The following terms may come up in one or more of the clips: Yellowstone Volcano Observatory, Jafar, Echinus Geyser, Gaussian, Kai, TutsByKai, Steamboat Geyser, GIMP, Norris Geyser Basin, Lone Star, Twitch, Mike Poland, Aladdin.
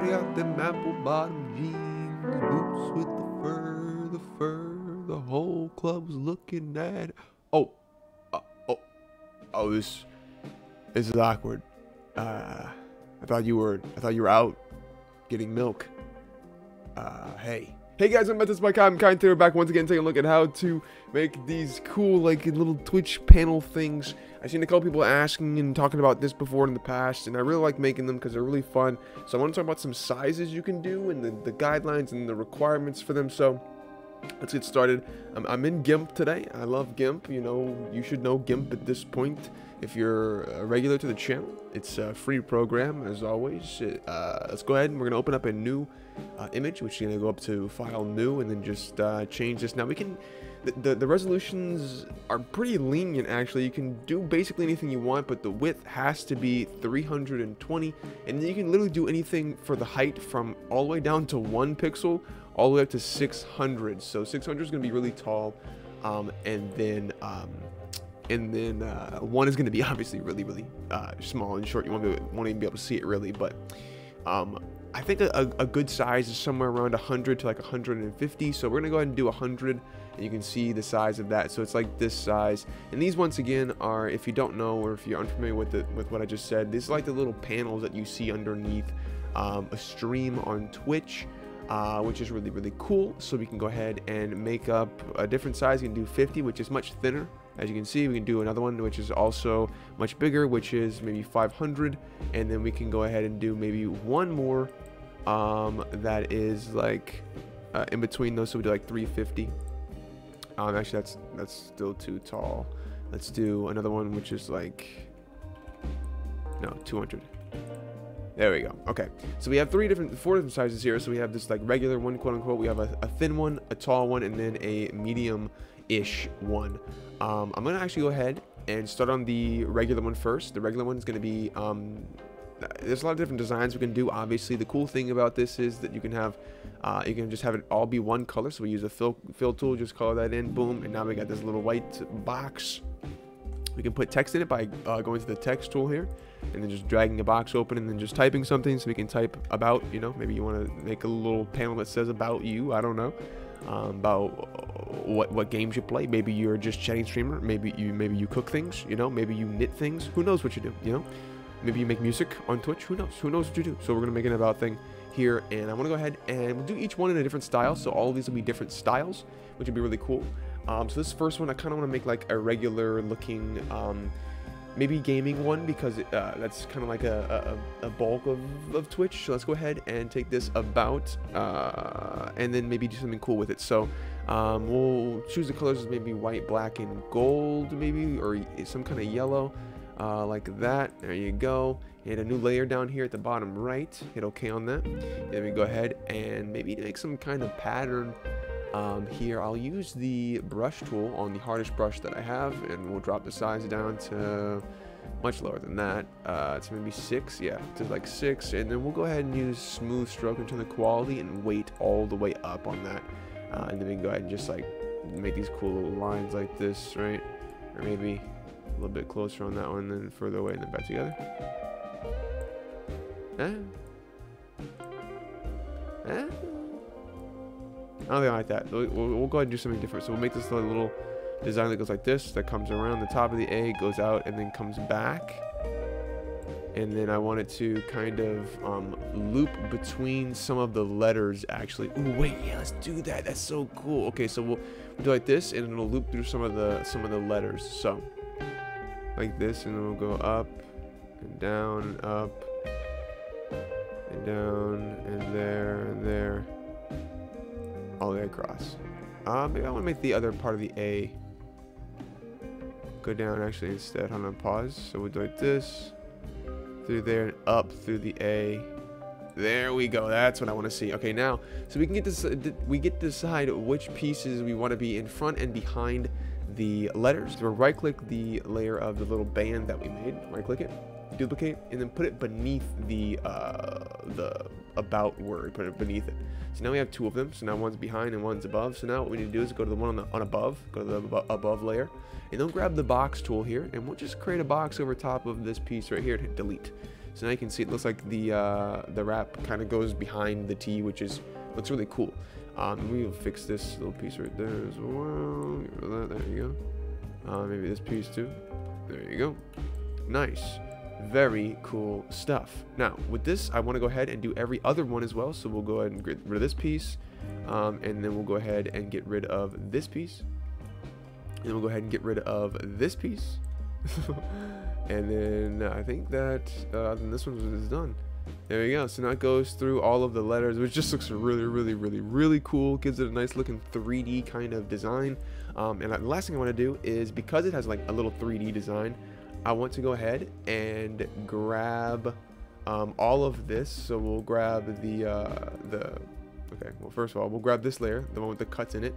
Party out them apple bottom jeans, boots with the fur, the whole club's looking at. Oh, this is awkward. I thought you were out getting milk. Hey guys, I'm at TutsByKai. I'm Kai, and today we're back once again taking a look at how to make these cool, like, little Twitch panel things. I've seen a couple people asking and talking about this before in the past, and I really like making them because they're really fun. So I want to talk about some sizes you can do and the guidelines and the requirements for them. So let's get started. I'm in GIMP today. I love GIMP. You know, you should know GIMP at this point if you're a regular to the channel. It's a free program, as always. Let's go ahead and we're going to open up a new image, which is going to go up to File, New, and then just change this. Now, we can... The resolutions are pretty lenient, actually. You can do basically anything you want, but the width has to be 320, and then you can literally do anything for the height from all the way down to 1 pixel all the way up to 600. So 600 is going to be really tall, and then 1 is going to be obviously really small and short. You won't even be able to see it really, but I think a good size is somewhere around 100 to like 150. So we're gonna go ahead and do 100, and you can see the size of that. So it's like this size. And these, once again, are, if you don't know or if you're unfamiliar with what I just said, these are like the little panels that you see underneath a stream on Twitch, which is really cool. So we can go ahead and make up a different size. You can do 50, which is much thinner. As you can see, we can do another one which is also much bigger, which is maybe 500, and then we can go ahead and do maybe one more that is like in between those. So we do like 350. Actually, that's still too tall. Let's do another one which is like, no, 200. There we go. Okay, so we have four different sizes here. So we have this like regular one, quote unquote. We have a thin one, a tall one, and then a medium-ish one. I'm gonna actually go ahead and start on the regular one first. The regular one is gonna be, there's a lot of different designs we can do. Obviously, the cool thing about this is that you can have, you can just have it all be one color. So we use a fill tool, just color that in, boom, and now we got this little white box. We can put text in it by going to the text tool here, and then just dragging the box open, and then just typing something. So we can type about, you know, maybe you want to make a little panel that says about you. I don't know. About what games you play. Maybe you're just chatting streamer. Maybe you cook things, you know. Maybe you knit things. Who knows what you do, you know? Maybe you make music on Twitch. Who knows? Who knows what you do? So we're gonna make an about thing here, and I want to go ahead and we'll do each one in a different style. So all of these will be different styles, which would be really cool. So this first one, I kind of want to make like a regular looking, maybe gaming one, because that's kind of like a bulk of Twitch. So let's go ahead and take this about, and then maybe do something cool with it. So we'll choose the colors, maybe white, black, and gold, maybe, or some kind of yellow, like that. There you go. Hit a new layer down here at the bottom right. Hit OK on that. Then we go ahead and maybe make some kind of pattern. Here, I'll use the brush tool on the hardest brush that I have, and we'll drop the size down to much lower than that. It's maybe 6, yeah, just like 6, and then we'll go ahead and use smooth stroke into the quality and weight all the way up on that. And then we can go ahead and just like make these cool little lines like this, right? Or maybe a little bit closer on that one, then further away, and then back together. I don't think I like that. We'll go ahead and do something different. So we'll make this little design that goes like this, that comes around the top of the egg, goes out, and then comes back. And then I want it to kind of loop between some of the letters, actually. Ooh, wait, yeah, let's do that. That's so cool. Okay, so we'll do like this, and it'll loop through some of the letters. So like this, and then we'll go up and down and up and down and there and there. All the way across. Maybe I want to make the other part of the A go down actually instead. Hold on, pause. So we'll do like this, through there, and up through the A. There we go. That's what I want to see. Okay, now, so we can get this. We get to decide which pieces we want to be in front and behind the letters. So we'll right-click the layer of the little band that we made. Right-click it, duplicate, and then put it beneath the about word. Put it beneath it. So now we have two of them. So now one's behind and one's above. So now what we need to do is go to the one on above, go to the above layer, and then grab the box tool here, and we'll just create a box over top of this piece right here to hit delete. So now you can see it looks like the wrap kind of goes behind the T, which is looks really cool. We'll fix this little piece right there as well. There you go. Maybe this piece too. There you go. Nice. Very cool stuff. Now with this, I want to go ahead and do every other one as well. So we'll go ahead and get rid of this piece, and then we'll go ahead and get rid of this piece, and we'll go ahead and get rid of this piece. And then I think that then this one is done. There you go. So now it goes through all of the letters, which just looks really, really, really, really cool. Gives it a nice looking 3D kind of design. And the last thing I want to do is, because it has like a little 3D design, I want to go ahead and grab all of this. So we'll grab okay, well, first of all, we'll grab this layer, the one with the cuts in it.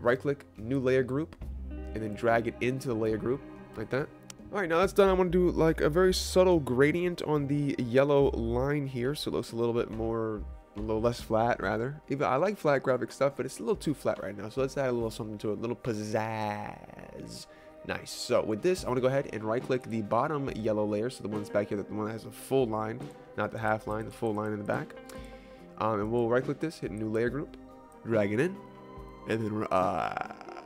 Right click, new layer group, and then drag it into the layer group like that. All right, now that's done, I want to do like a very subtle gradient on the yellow line here, so it looks a little bit more, a little less flat rather. Even I like flat graphic stuff, but it's a little too flat right now, so let's add a little something to it, a little pizzazz. Nice. So with this, I want to go ahead and right click the bottom yellow layer, so the one that's back here, the one that has a full line, not the half line, the full line in the back. And we'll right click this, hit new layer group, drag it in, and then we'll add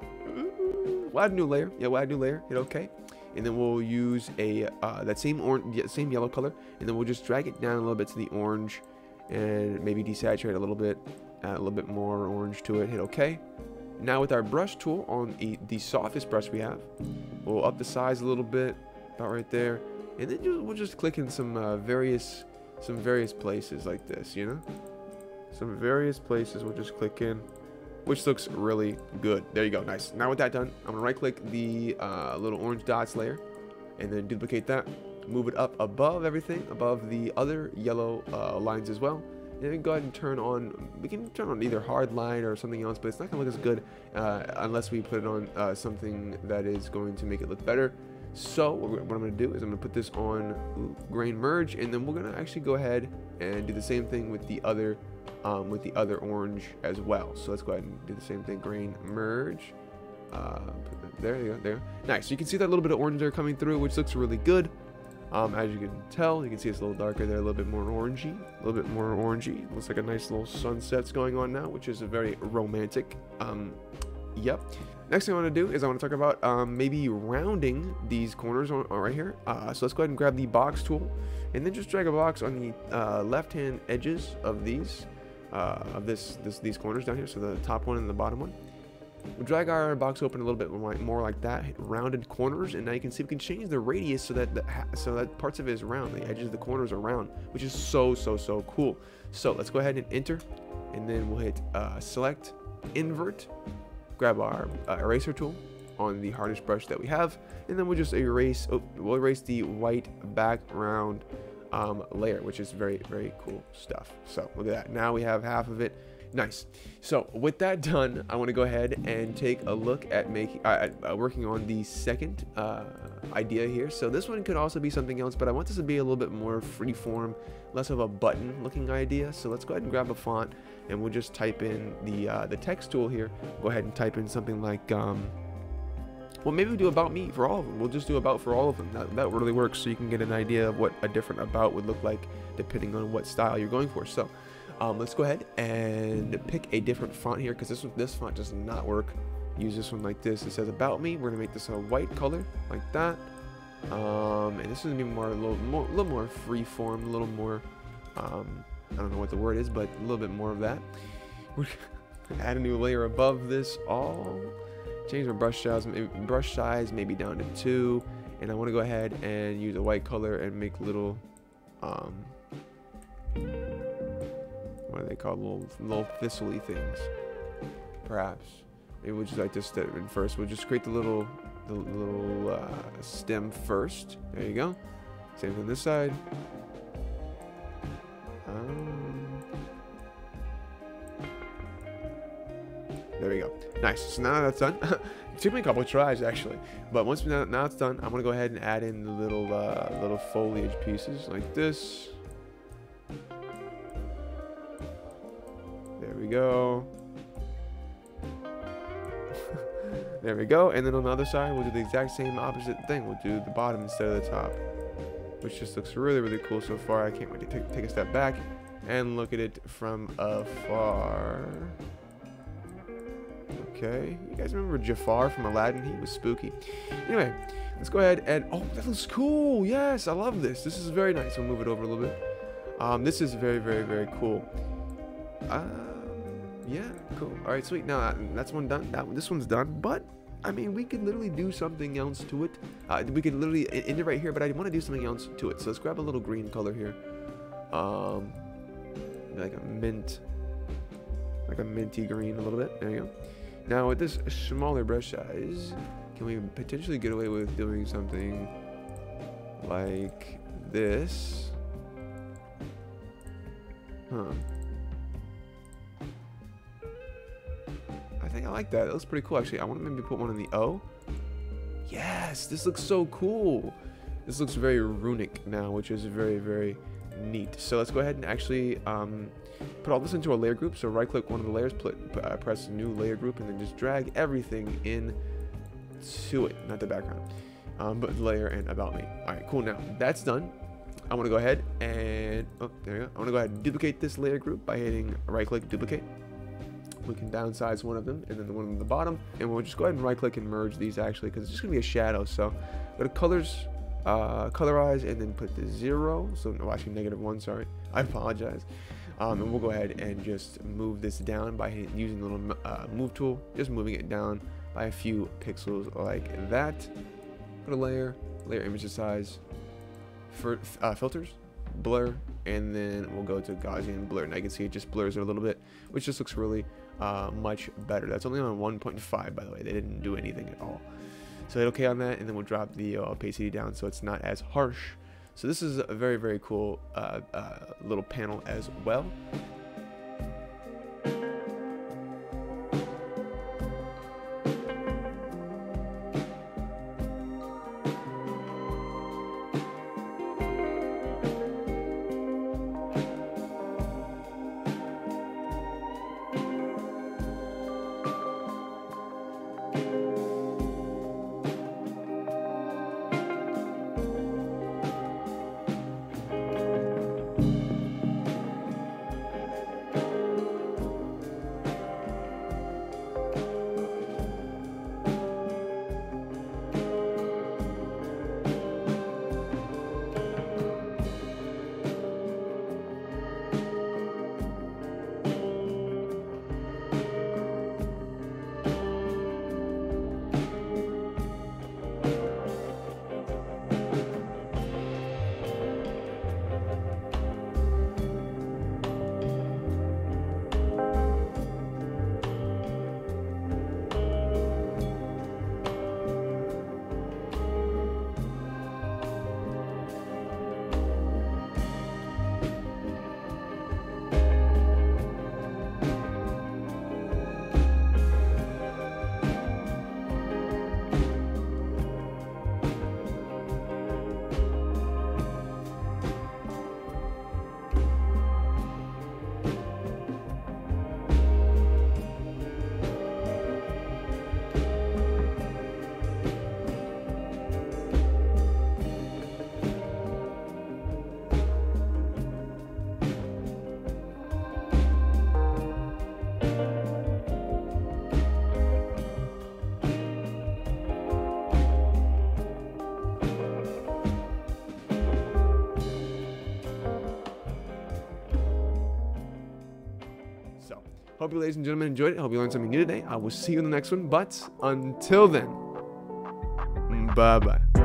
a new layer. Yeah, we'll add a new layer, hit OK. And then we'll use a that same orange, same yellow color, and then we'll just drag it down a little bit to the orange, and maybe desaturate a little bit, add a little bit more orange to it. Hit OK. Now with our brush tool on the softest brush we have, we'll up the size a little bit, about right there, and then we'll just click in some various places like this, you know, some various places we'll just click in, which looks really good. There you go. Nice. Now with that done, I'm gonna right click the little orange dots layer, and then duplicate that, move it up above everything, above the other yellow lines as well, and then go ahead and turn on, we can turn on either hard line or something else, but it's not gonna look as good unless we put it on something that is going to make it look better. So what I'm gonna do is I'm gonna put this on grain merge, and then we're gonna actually go ahead and do the same thing with the other orange as well. So let's go ahead and do the same thing, grain merge, put that there, you go, there. Nice. So you can see that little bit of orange there coming through, which looks really good. As you can tell, you can see it's a little darker there, a little bit more orangey, a little bit more orangey. Looks like a nice little sunset's going on now, which is a very romantic. Yep. Next thing I want to do is I want to talk about maybe rounding these corners on right here. So let's go ahead and grab the box tool, and then just drag a box on the left-hand edges of these, these corners down here. So the top one and the bottom one. We'll drag our box open a little bit more like that, hit rounded corners, and now you can see we can change the radius so that parts of it is round, the edges of the corners are round, which is so cool. So let's go ahead and enter, and then we'll hit select, invert, grab our eraser tool on the hardest brush that we have, and then we'll just erase. Oh, we'll erase the white background layer, which is very cool stuff. So look at that. Now we have half of it. Nice. So with that done, I want to go ahead and take a look at working on the second idea here. So this one could also be something else, but I want this to be a little bit more freeform, less of a button looking idea. So let's go ahead and grab a font, and we'll just type in the text tool here. Go ahead and type in something like, well, maybe we'll do about me for all of them. We'll just do about for all of them. That really works, so you can get an idea of what a different about would look like depending on what style you're going for. So let's go ahead and pick a different font here, because this font does not work. Use this one like this. It says about me. We're gonna make this a white color like that, and this is gonna be more a little more free form, a little more I don't know what the word is, but a little bit more of that. We're gonna add a new layer above this all. Change my brush size maybe down to 2, and I want to go ahead and use a white color and make little what are they called, little thistly things perhaps. Maybe we'll just like this in first. We'll just create the little stem first. There you go. Same thing this side. There we go. Nice. So now that's done. It took me a couple of tries actually, but once now it's done, I'm gonna go ahead and add in the little little foliage pieces like this. There we go. There we go. And then on the other side, we'll do the exact same opposite thing. We'll do the bottom instead of the top. which just looks really, really cool so far. I can't wait to take a step back and look at it from afar. Okay, you guys remember Jafar from Aladdin? He was spooky. Anyway, let's go ahead and, oh, that looks cool. Yes, I love this. This is very nice. We'll move it over a little bit. This is very, very, very cool. Yeah, cool. All right, sweet. Now that's one done. This one's done. But I mean, we could literally do something else to it. We could literally end it right here, but I want to do something else to it. So let's grab a little green color here, like a mint, like a minty green, a little bit. There you go. Now with this smaller brush size, can we potentially get away with doing something like this? Huh. I think I like that. That looks pretty cool, actually. I want to maybe put one in the O. Yes, this looks so cool. This looks very runic now, which is very, very neat. So let's go ahead and actually put all this into a layer group. So right-click one of the layers, press new layer group, and then just drag everything in to it. Not the background, but layer and about me. All right, cool. Now that's done. I want to go ahead and, oh, there you go. I want to go ahead and duplicate this layer group by hitting right-click, duplicate. We can downsize one of them and then the one on the bottom, and we'll just go ahead and right-click and merge these, actually, because it's just gonna be a shadow. So go to colors, colorize, and then put the 0. So no, actually -1. Sorry, I apologize. And we'll go ahead and just move this down by using the little move tool, just moving it down by a few pixels like that. Go to layer, image size, for filters, blur, and then we'll go to Gaussian blur. Now you can see it just blurs it a little bit, which just looks really much better. That's only on 1.5, by the way. They didn't do anything at all. So hit OK on that, and then we'll drop the opacity down so it's not as harsh. So this is a very, very cool little panel as well. Hope you, ladies and gentlemen, enjoyed it. Hope you learned something new today. I will see you in the next one. But until then, bye-bye.